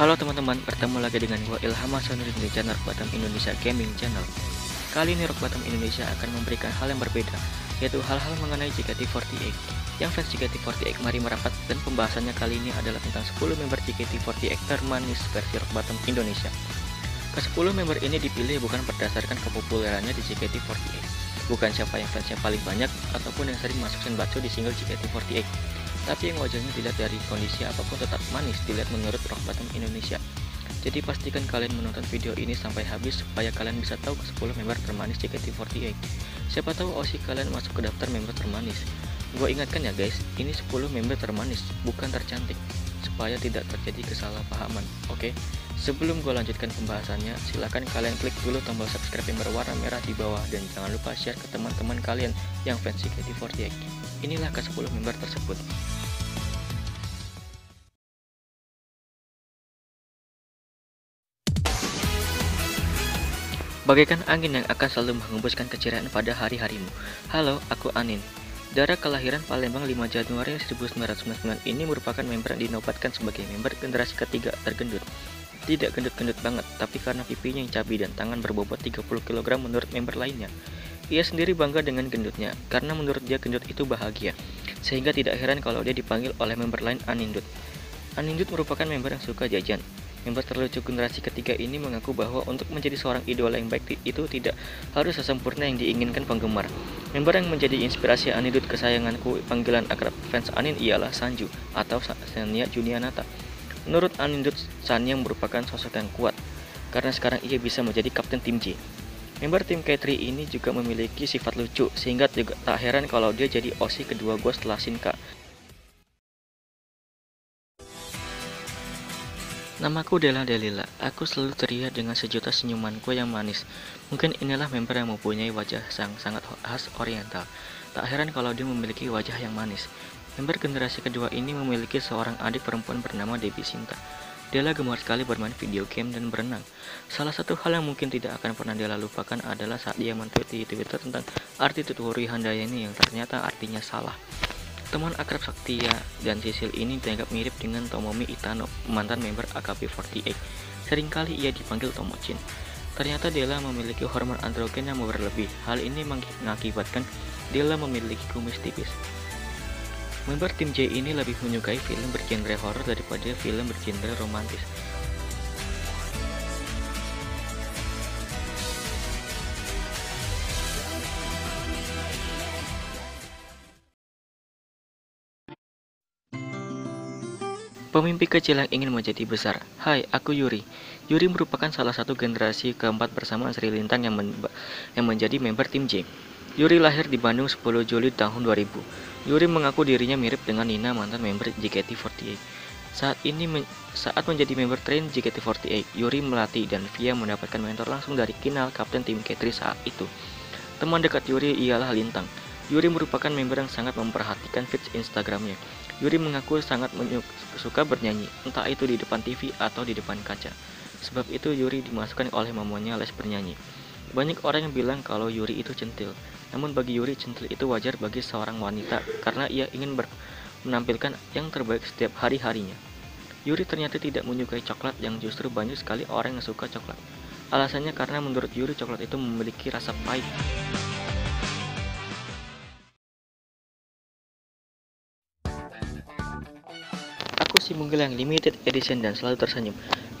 Halo teman-teman, bertemu lagi dengan gua Ikhasanudin di channel Rock Bottom Indonesia Gaming Channel. Kali ini Rock Bottom Indonesia akan memberikan hal yang berbeda, yaitu hal-hal mengenai JKT48. Yang fans JKT48 mari merapat, dan pembahasannya kali ini adalah tentang 10 member JKT48 termanis versi Rock Bottom Indonesia. Ke-10 member ini dipilih bukan berdasarkan kepopulerannya di JKT48, bukan siapa yang fansnya paling banyak ataupun yang sering masuk senbatsu di single JKT48. Tapi yang wajahnya dilihat dari kondisi apapun tetap manis dilihat menurut Rock Bottom Indonesia. Jadi pastikan kalian menonton video ini sampai habis supaya kalian bisa tahu ke-10 member termanis JKT48. Siapa tahu OSI kalian masuk ke daftar member termanis. Gue ingatkan ya guys, ini 10 member termanis, bukan tercantik, supaya tidak terjadi kesalahpahaman. Oke, sebelum gue lanjutkan pembahasannya, silahkan kalian klik dulu tombol subscribe yang berwarna merah di bawah, dan jangan lupa share ke teman-teman kalian yang fans JKT48. Inilah ke-10 member tersebut. Bagaikan angin yang akan selalu menghembuskan keceriaan pada hari-harimu. Halo, aku Anin. Zara kelahiran Palembang 5 Januari 1999 ini merupakan member yang dinobatkan sebagai member generasi ketiga tergendut. Tidak gendut-gendut banget, tapi karena pipinya yang cabi dan tangan berbobot 30 kg menurut member lainnya. Ia sendiri bangga dengan gendutnya, karena menurut dia gendut itu bahagia. Sehingga tidak heran kalau dia dipanggil oleh member lain Anindut. Anindut merupakan member yang suka jajan. Member terlucu generasi ketiga ini mengaku bahwa untuk menjadi seorang idola yang baik itu tidak harus sesempurna yang diinginkan penggemar. Member yang menjadi inspirasi Anindut kesayanganku, panggilan akrab fans Anin ialah Sanju atau Sania Juniannata. Menurut Anindut, Sania merupakan sosok yang kuat karena sekarang ia bisa menjadi kapten tim J. Member tim K3 ini juga memiliki sifat lucu, sehingga juga tak heran kalau dia jadi OC kedua gue setelah Shinka. Namaku Delila, aku selalu terlihat dengan sejuta senyumanku yang manis. Mungkin inilah member yang mempunyai wajah sangat khas oriental. Tak heran kalau dia memiliki wajah yang manis. Member generasi kedua ini memiliki seorang adik perempuan bernama Debi Sinta. Della gemar sekali bermain video game dan berenang. Salah satu hal yang mungkin tidak akan pernah Della lupakan adalah saat dia men-tweet di Twitter tentang arti Tutur Ihandayani yang ternyata artinya salah. Teman akrab Saktia dan Sisil ini dianggap mirip dengan Tomomi Itano, mantan member AKB48. Seringkali ia dipanggil Tomochin. Ternyata Della memiliki hormon androgen yang berlebih. Hal ini mengakibatkan Della memiliki kumis tipis. Member tim J ini lebih menyukai film bergenre horor daripada film bergenre romantis. Pemimpi kecil yang ingin menjadi besar. Hai, aku Yuri. Yuri merupakan salah satu generasi keempat bersama Sri Lintang yang menjadi member tim J. Yuri lahir di Bandung 10 Juli tahun 2000. Yuri mengaku dirinya mirip dengan Nina, mantan member JKT48. Saat menjadi member train JKT48, Yuri melatih dan Vio mendapatkan mentor langsung dari Kinal, kapten tim K3 saat itu. Teman dekat Yuri ialah Lintang. Yuri merupakan member yang sangat memperhatikan feeds Instagramnya. Yuri mengaku sangat suka bernyanyi, entah itu di depan TV atau di depan kaca. Sebab itu Yuri dimasukkan oleh mamanya les bernyanyi. Banyak orang yang bilang kalau Yuri itu centil. Namun bagi Yuri, centil itu wajar bagi seorang wanita karena ia ingin menampilkan yang terbaik setiap hari-harinya. Yuri ternyata tidak menyukai coklat, yang justru banyak sekali orang yang suka coklat. Alasannya karena menurut Yuri coklat itu memiliki rasa pahit. Si Munggilang limited edition dan selalu tersenyum.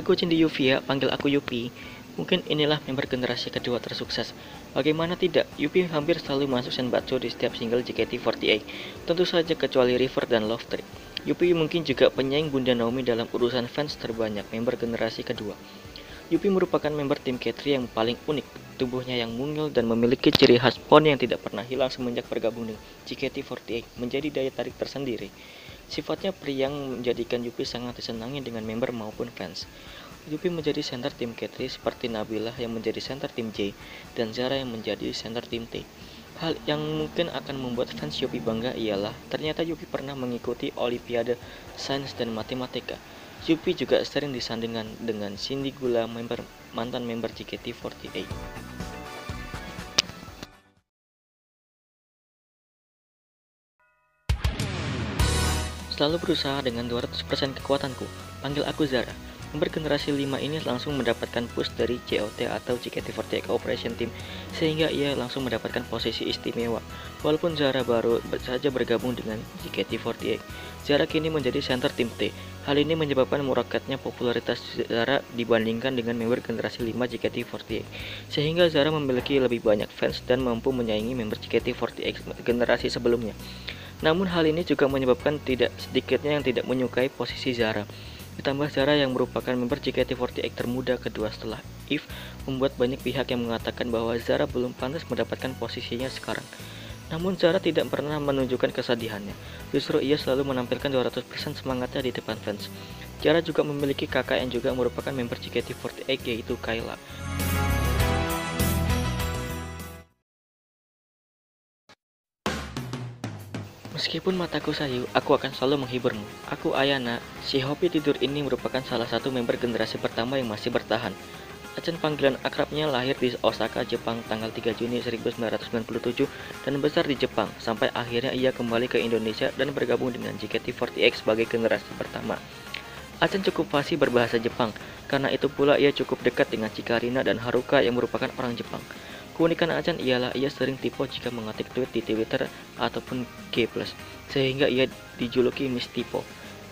Aku Cindy Yuvia, panggil aku Yupi. Mungkin inilah member generasi kedua tersukses. Bagaimana tidak, Yupi hampir selalu masuk senbatsu di setiap single JKT48. Tentu saja kecuali River dan Love Trip. Yupi mungkin juga penyaing Bunda Naomi dalam urusan fans terbanyak member generasi kedua. Yupi merupakan member tim K3 yang paling unik. Tubuhnya yang mungil dan memiliki ciri khas poni yang tidak pernah hilang semenjak bergabung dengan JKT48 menjadi daya tarik tersendiri. Sifatnya periang menjadikan Yupi sangat disenangi dengan member maupun fans. Yupi menjadi center tim K3 seperti Nabila yang menjadi center tim J dan Zara yang menjadi center tim T. Hal yang mungkin akan membuat fans Yupi bangga ialah ternyata Yupi pernah mengikuti Olimpiade Sains dan Matematika. Yupi juga sering disandingkan dengan Cindy Yuvia, mantan member JKT48. Selalu berusaha dengan 200% kekuatanku. Panggil aku Zara. bergenerasi 5 ini langsung mendapatkan push dari JOT atau JKT48 Operation Team, sehingga ia langsung mendapatkan posisi istimewa. Walaupun Zara baru saja bergabung dengan JKT48, Zara kini menjadi center tim T. Hal ini menyebabkan merekatnya popularitas Zara dibandingkan dengan member generasi 5 JKT48, sehingga Zara memiliki lebih banyak fans dan mampu menyaingi member JKT48 generasi sebelumnya. Namun hal ini juga menyebabkan tidak sedikitnya yang tidak menyukai posisi Zara. Ditambah Zara yang merupakan member JKT48 termuda kedua setelah If, membuat banyak pihak yang mengatakan bahwa Zara belum pantas mendapatkan posisinya sekarang. Namun Zara tidak pernah menunjukkan kesedihannya, justru ia selalu menampilkan 200% semangatnya di depan fans. Zara juga memiliki kakak yang juga merupakan member JKT48 yaitu Kyla. Meskipun mataku sayu, aku akan selalu menghiburmu. Aku Ayana, si Hopi Tidur ini merupakan salah satu member generasi pertama yang masih bertahan. Achen panggilan akrabnya lahir di Osaka, Jepang tanggal 3 Juni 1997 dan besar di Jepang sampai akhirnya ia kembali ke Indonesia dan bergabung dengan JKT48 sebagai generasi pertama. Achen cukup fasih berbahasa Jepang, karena itu pula ia cukup dekat dengan Chikarina dan Haruka yang merupakan orang Jepang. Keunikan Achen ialah ia sering tipe jika mengetik tweet di Twitter ataupun G+, sehingga ia dijuluki Miss Tipo.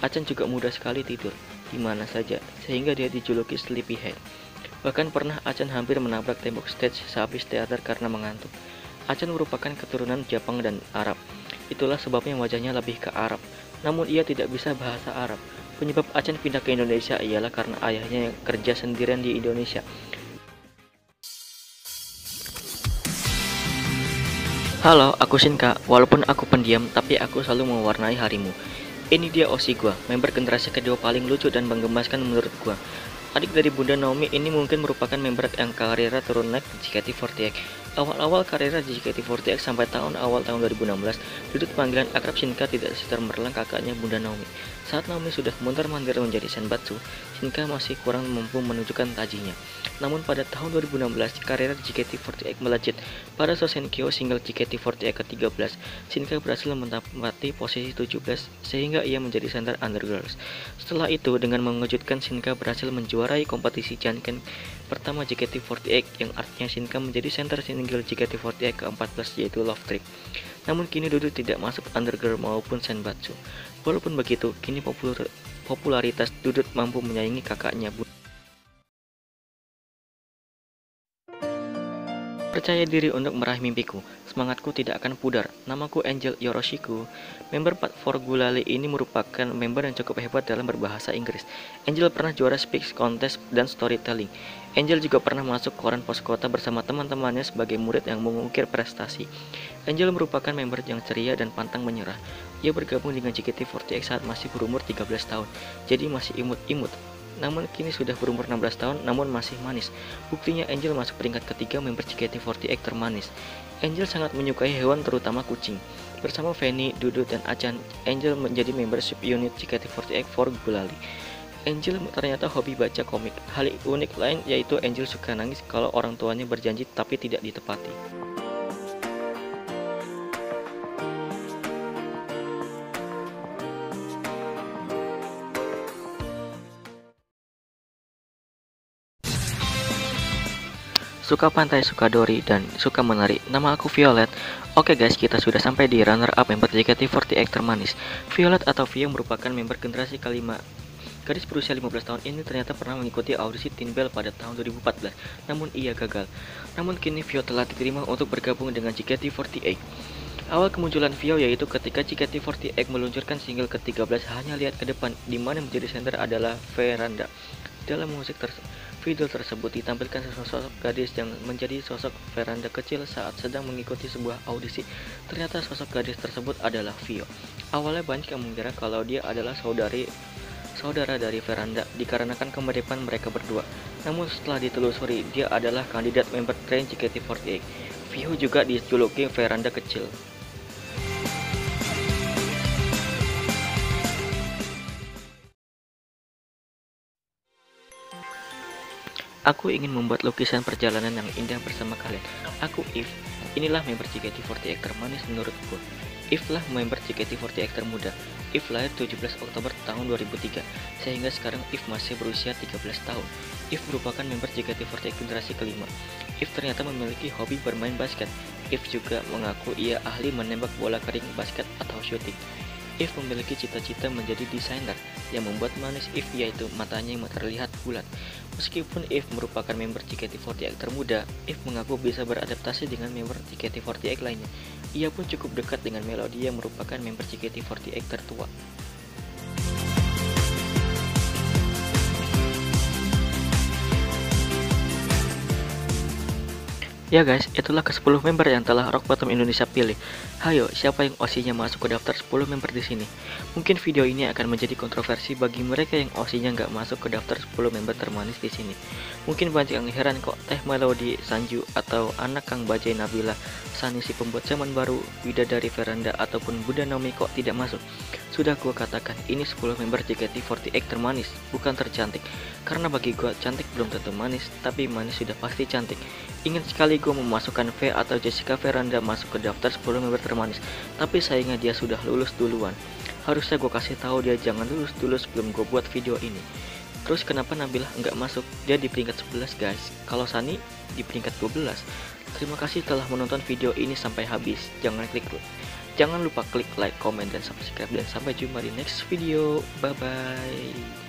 Achen juga mudah sekali tidur, di mana saja, sehingga dia dijuluki Sleepyhead. Bahkan pernah Achen hampir menabrak tembok stage sehabis teater karena mengantuk. Achen merupakan keturunan Jepang dan Arab, itulah sebabnya wajahnya lebih ke Arab. Namun ia tidak bisa bahasa Arab. Penyebab Achen pindah ke Indonesia ialah karena ayahnya yang kerja sendirian di Indonesia. Halo, aku Shinka. Walaupun aku pendiam, tapi aku selalu mewarnai harimu. Ini dia Oshi gua, member generasi kedua paling lucu dan menggemaskan menurut gua. Adik dari Bunda Naomi ini mungkin merupakan member yang karirnya turun naik di JKT48. Awal-awal karirnya di JKT48 sampai awal tahun 2016, Duduk panggilan akrab Shinka tidak setermerlang kakaknya Bunda Naomi. Saat Naomi sudah mondar-mandir menjadi senbatsu, Shinka masih kurang mampu menunjukkan tajinya. Namun pada tahun 2016, karir JKT48 melejit. Pada Sosenkyo single JKT48 ke-13, Shinka berhasil menempati posisi 17 sehingga ia menjadi center undergirls. Setelah itu, dengan mengejutkan Shinka berhasil menjuarai kompetisi Janken pertama JKT48 yang artinya Shinka menjadi center single JKT48 ke-14 yaitu Love Trick. Namun kini Duduk tidak masuk undergirl maupun senbatsu. Walaupun begitu, kini popularitas Duduk mampu menyaingi kakaknya. Percaya diri untuk meraih mimpiku, semangatku tidak akan pudar, namaku Angel Yoroshiku. Member 44 Gulali ini merupakan member yang cukup hebat dalam berbahasa Inggris. Angel pernah juara speech contest dan storytelling. Angel juga pernah masuk koran pos kota bersama teman-temannya sebagai murid yang mengukir prestasi. Angel merupakan member yang ceria dan pantang menyerah. Ia bergabung dengan JKT48 saat masih berumur 13 tahun, jadi masih imut-imut. Namun kini sudah berumur 16 tahun namun masih manis. Buktinya Angel masuk peringkat ketiga member JKT48 termanis. Angel sangat menyukai hewan terutama kucing. Bersama Fanny, Dudu, dan Achen, Angel menjadi member subunit JKT48 for Gulali. Angel ternyata hobi baca komik. Hal unik lain yaitu Angel suka nangis kalau orang tuanya berjanji tapi tidak ditepati. Suka pantai, suka dori, dan suka menari. Nama aku Violet. Oke guys, kita sudah sampai di runner up member JKT48 termanis. Violet atau Vio merupakan member generasi kelima. Gadis berusia 15 tahun ini ternyata pernah mengikuti audisi Teen Bell pada tahun 2014, namun ia gagal. Namun kini Vio telah diterima untuk bergabung dengan JKT48. Awal kemunculan Vio yaitu ketika JKT48 meluncurkan single ke-13 Hanya Lihat Ke Depan, di mana menjadi center adalah Veranda. Dalam musik video tersebut ditampilkan sosok gadis yang menjadi sosok Veranda kecil saat sedang mengikuti sebuah audisi. Ternyata sosok gadis tersebut adalah Vio. Awalnya banyak yang mengira kalau dia adalah saudara dari Veranda dikarenakan kemiripan mereka berdua. Namun setelah ditelusuri, dia adalah kandidat member train JKT48. Vio juga dijuluki Veranda kecil. Aku ingin membuat lukisan perjalanan yang indah bersama kalian. Aku If. Inilah member JKT48 termanis menurutku. If lah member JKT48 termuda. If lahir 17 Oktober tahun 2003, sehingga sekarang If masih berusia 13 tahun. If merupakan member JKT48 generasi kelima. If ternyata memiliki hobi bermain basket. If juga mengaku ia ahli menembak bola kering basket atau shooting. If memiliki cita-cita menjadi desainer. Yang membuat manis If yaitu matanya yang terlihat bulat. Meskipun If merupakan member JKT48 termuda, If mengaku bisa beradaptasi dengan member JKT48 lainnya. Ia pun cukup dekat dengan Melody yang merupakan member JKT48 tertua. Ya guys, itulah ke-10 member yang telah Rock Bottom Indonesia pilih. Hayo, siapa yang OC-nya masuk ke daftar 10 member di sini? Mungkin video ini akan menjadi kontroversi bagi mereka yang OC-nya nggak masuk ke daftar 10 member termanis di sini. Mungkin banyak yang heran kok Teh Melody, Sanju, atau anak Kang Bajai Nabila, Sani si pembuat zaman baru, Wida dari Veranda, ataupun Bunda Naomi kok tidak masuk. Sudah gua katakan, ini 10 member JKT48 termanis, bukan tercantik. Karena bagi gua, cantik belum tentu manis, tapi manis sudah pasti cantik. Ingin sekali gue memasukkan V atau Jessica Veranda masuk ke daftar 10 member termanis, tapi sayangnya dia sudah lulus duluan. Harusnya gue kasih tahu dia jangan lulus dulu sebelum gue buat video ini. Terus kenapa Nabila nggak masuk? Dia di peringkat 11 guys. Kalau Sani di peringkat 12. Terima kasih telah menonton video ini sampai habis. Jangan lupa klik like, comment, dan subscribe. Dan sampai jumpa di next video. Bye bye.